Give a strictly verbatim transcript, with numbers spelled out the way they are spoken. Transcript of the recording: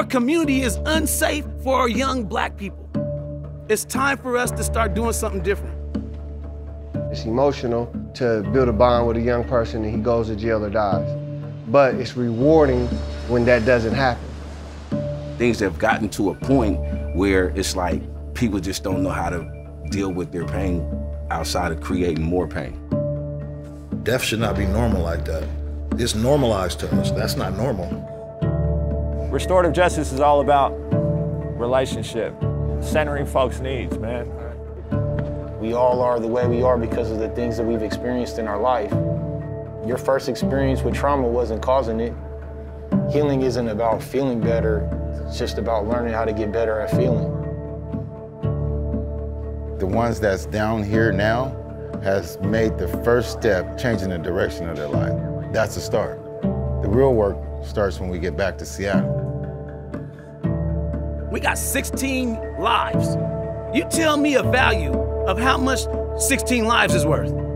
Our community is unsafe for our young black people. It's time for us to start doing something different. It's emotional to build a bond with a young person and he goes to jail or dies. But it's rewarding when that doesn't happen. Things have gotten to a point where it's like people just don't know how to deal with their pain outside of creating more pain. Death should not be normal like that. It's normalized to us. That's not normal. Restorative justice is all about relationship, centering folks' needs, man. We all are the way we are because of the things that we've experienced in our life. Your first experience with trauma wasn't causing it. Healing isn't about feeling better, it's just about learning how to get better at feeling. The ones that's down here now has made the first step changing the direction of their life. That's the start. The real work starts when we get back to Seattle. We got sixteen lives. You tell me a value of how much sixteen lives is worth.